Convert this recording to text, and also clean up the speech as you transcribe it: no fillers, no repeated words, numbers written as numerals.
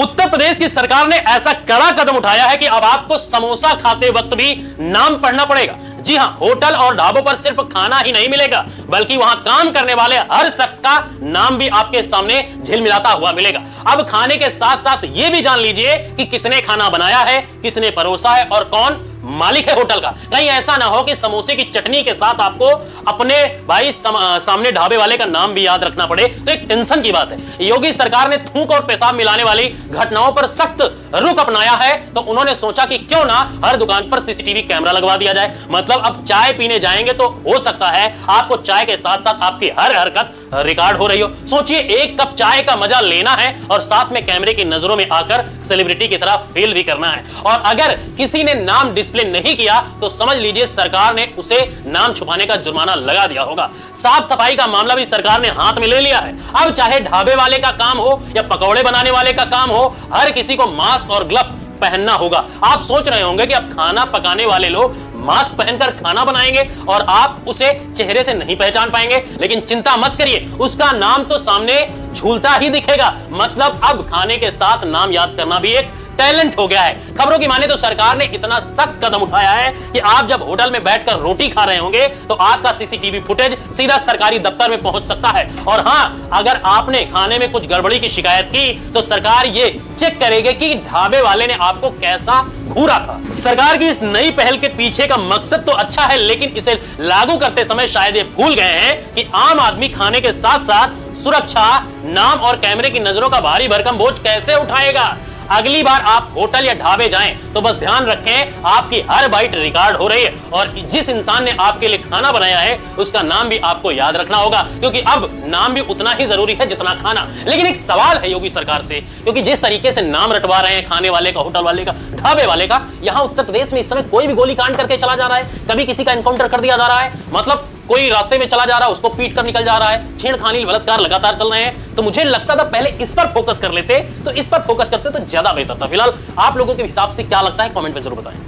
उत्तर प्रदेश की सरकार ने ऐसा कड़ा कदम उठाया है कि अब आपको समोसा खाते वक्त भी नाम पढ़ना पड़ेगा। जी हां, होटल और ढाबों पर सिर्फ खाना ही नहीं मिलेगा, बल्कि वहां काम करने वाले हर शख्स का नाम भी आपके सामने झिलमिलाता हुआ मिलेगा। अब खाने के साथ साथ यह भी जान लीजिए कि किसने खाना बनाया है, किसने परोसा है और कौन मालिक है होटल का। कहीं ऐसा ना हो कि समोसे की चटनी के साथ आपको अपने भाई सामने ढाबे वाले का नाम भी याद रखना पड़े, तो एक टेंशन की बात है। योगी सरकार ने थूक और पेशाब मिलाने वाली घटनाओं पर सख्त रुख अपनाया है, तो उन्होंने सोचा कि क्यों ना हर दुकान पर सीसीटीवी कैमरा लगवा दिया जाए। मतलब अब चाय पीने जाएंगे तो हो सकता है आपको चाय के साथ साथ आपकी हर हरकत रिकॉर्ड हो रही हो। सोचिए, एक कप चाय का मजा लेना है और साथ में कैमरे की नजरों में आकर सेलिब्रिटी की तरह फील भी करना है। और अगर किसी ने नाम डिस्प्ले नहीं किया तो समझ लीजिए सरकार ने उसे नाम छुपाने का जुर्माना लगा दिया होगा। साफ सफाई का मामला भी सरकार ने हाथ में ले लिया है। अब चाहे ढाबे वाले का काम हो या पकौड़े बनाने वाले का काम हो, हर किसी को मास्क और ग्लव्स पहनना होगा। आप सोच रहे होंगे कि अब खाना पकाने वाले लोग मास्क पहनकर खाना बनाएंगे और आप उसे चेहरे से नहीं पहचान पाएंगे, लेकिन चिंता मत करिए, उसका नाम तो सामने झूलता ही दिखेगा। मतलब अब खाने के साथ नाम याद करना भी एक टैलेंट हो गया है। खबरों की माने तो सरकार ने इतना सख्त कदम उठाया है कि आप जब होटल में बैठकर रोटी खा रहे होंगे तो आपका सीसीटीवी फुटेज सीधा सरकारी दफ्तर में पहुंच सकता है। और हां, अगर आपने खाने में कुछ गड़बड़ी की शिकायत की तो सरकार ये चेक करेगी कि ढाबे वाले ने आपको कैसा घूरा था। सरकार की इस नई पहल के पीछे का मकसद तो अच्छा है, लेकिन इसे लागू करते समय शायद ये भूल गए हैं कि आम आदमी खाने के साथ साथ सुरक्षा, नाम और कैमरे की नजरों का भारी भरकम बोझ कैसे उठाएगा। अगली बार आप होटल या ढाबे जाएं तो बस ध्यान रखें, आपकी हर बाइट रिकॉर्ड हो रही है और जिस इंसान ने आपके लिए खाना बनाया है उसका नाम भी आपको याद रखना होगा, क्योंकि अब नाम भी उतना ही जरूरी है जितना खाना। लेकिन एक सवाल है योगी सरकार से, क्योंकि जिस तरीके से नाम रटवा रहे हैं खाने वाले का, होटल वाले का, ढाबे वाले का, यहाँ उत्तर प्रदेश में इस समय कोई भी गोलीकांड करके चला जा रहा है, कभी किसी का एनकाउंटर कर दिया जा रहा है। मतलब कोई रास्ते में चला जा रहा है, उसको पीट कर निकल जा रहा है, छेड़खानी, बलात्कार लगातार चल रहे हैं। तो मुझे लगता था पहले इस पर फोकस कर लेते, तो ज्यादा बेहतर था। फिलहाल आप लोगों के हिसाब से क्या लगता है, कमेंट में जरूर बताएं।